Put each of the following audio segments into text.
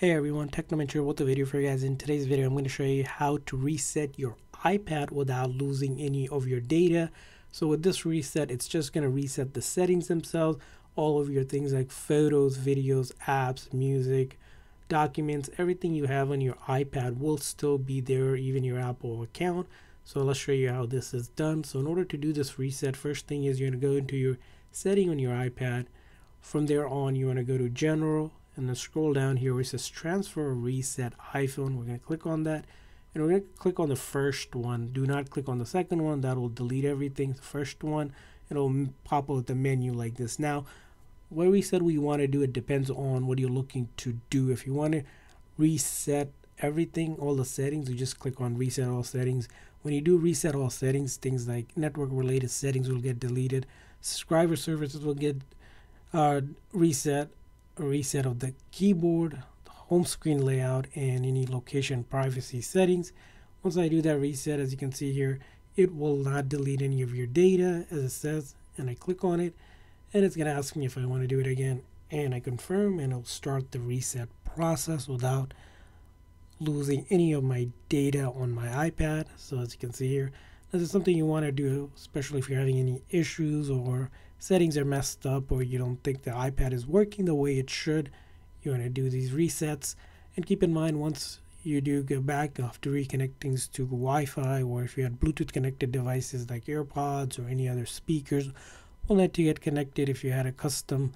Hey everyone, Technomentary with the video for you guys. In today's video, I'm going to show you how to reset your iPad without losing any of your data. So with this reset, it's just going to reset the settings themselves, all of your things like photos, videos, apps, music, documents, everything you have on your iPad will still be there, even your Apple account. So let's show you how this is done. So in order to do this reset, first thing is you're going to go into your setting on your iPad. From there on, you want to go to General, and then scroll down here where it says transfer reset iPhone. We're going to click on that, and we're going to click on the first one. Do not click on the second one, that will delete everything. The first one, it'll pop out the menu like this. Now where we said we want to do it depends on what you're looking to do. If you want to reset everything, all the settings, you just click on reset all settings. When you do reset all settings, things like network related settings will get deleted, subscriber services will get reset, a reset of the keyboard, the home screen layout, and any location privacy settings. Once I do that reset, as you can see here, it will not delete any of your data as it says, and I click on it, and it's gonna ask me if I want to do it again, and I confirm, and it'll start the reset process without losing any of my data on my iPad. So as you can see here, this is something you want to do, especially if you're having any issues or settings are messed up, or you don't think the iPad is working the way it should. You want to do these resets, and keep in mind, once you do go back, after reconnect things to Wi-Fi, or if you had Bluetooth connected devices like AirPods or any other speakers, will let you get connected. If you had a custom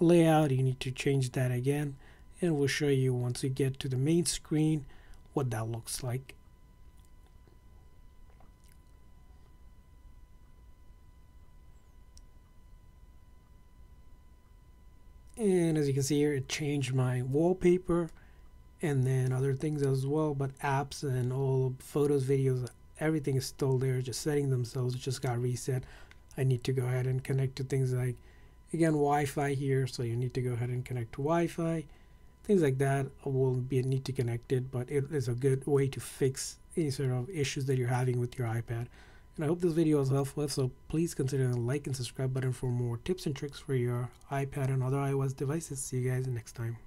layout, you need to change that again, and we'll show you once you get to the main screen what that looks like. And as you can see here, it changed my wallpaper and then other things as well, but apps and all photos, videos, everything is still there, just setting themselves. It just got reset. I need to go ahead and connect to things like, again, Wi-Fi here, so you need to go ahead and connect to Wi-Fi. Things like that will be need to connect it, but it is a good way to fix any sort of issues that you're having with your iPad. And I hope this video was helpful, so please consider the like and subscribe button for more tips and tricks for your iPad and other iOS devices. See you guys next time.